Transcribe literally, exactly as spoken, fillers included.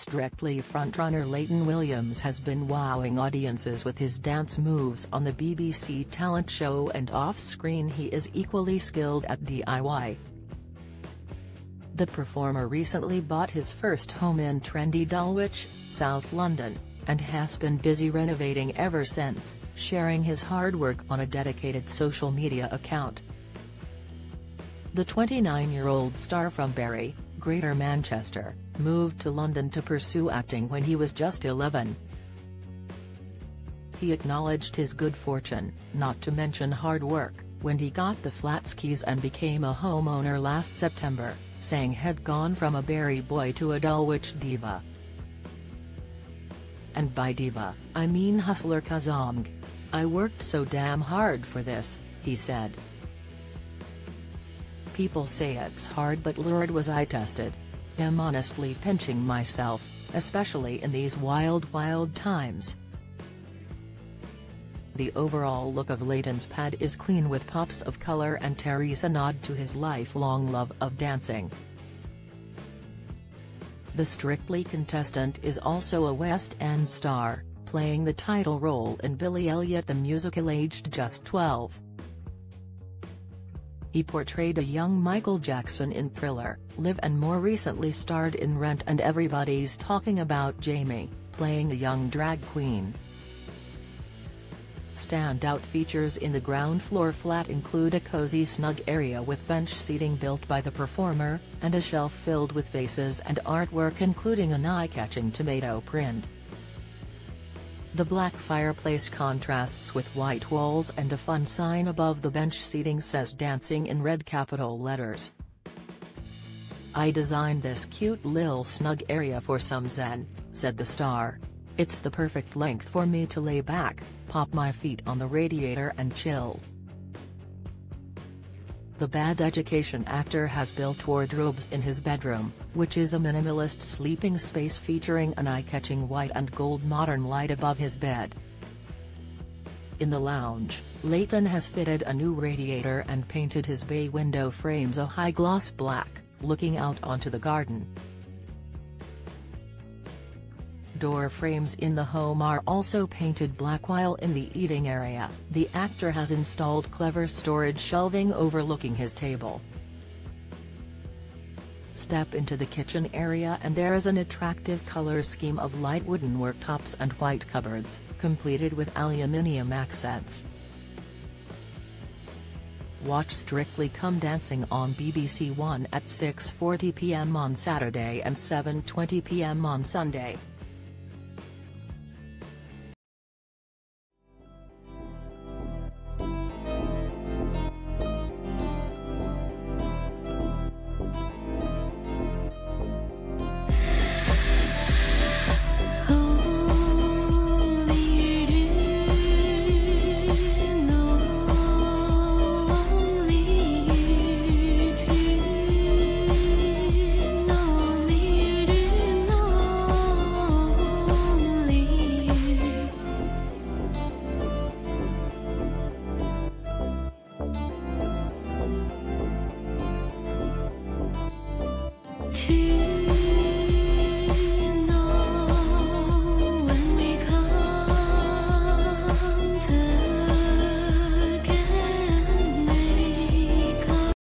Strictly frontrunner Layton Williams has been wowing audiences with his dance moves on the B B C talent show, and off-screen he is equally skilled at D I Y. The performer recently bought his first home in trendy Dulwich, South London, and has been busy renovating ever since, sharing his hard work on a dedicated social media account. The twenty-nine-year-old star from Bury, Greater Manchester, moved to London to pursue acting when he was just eleven. He acknowledged his good fortune, not to mention hard work, when he got the flat's keys and became a homeowner last September, saying he'd gone from a Bury boy to a Dulwich diva. And by diva, I mean hustler Kazong. I worked so damn hard for this, he said. People say it's hard, but Lord was I tested. I'm honestly pinching myself, especially in these wild wild times. The overall look of Layton's pad is clean with pops of color and Terry's a nod to his lifelong love of dancing. The Strictly contestant is also a West End star, playing the title role in Billy Elliot the Musical aged just twelve. He portrayed a young Michael Jackson in Thriller Live and more recently starred in Rent and Everybody's Talking About Jamie, playing a young drag queen. Standout features in the ground floor flat include a cozy snug area with bench seating built by the performer, and a shelf filled with vases and artwork including an eye-catching tomato print. The black fireplace contrasts with white walls, and a fun sign above the bench seating says dancing in red capital letters. "I designed this cute lil snug area for some zen," said the star. "It's the perfect length for me to lay back, pop my feet on the radiator and chill." The Bad Education actor has built wardrobes in his bedroom, which is a minimalist sleeping space featuring an eye-catching white and gold modern light above his bed. In the lounge, Layton has fitted a new radiator and painted his bay window frames a high-gloss black, looking out onto the garden. Door frames in the home are also painted black, while in the eating area, the actor has installed clever storage shelving overlooking his table. Step into the kitchen area and there is an attractive color scheme of light wooden worktops and white cupboards, completed with aluminium accents. Watch Strictly Come Dancing on B B C One at six forty p m on Saturday and seven twenty p m on Sunday.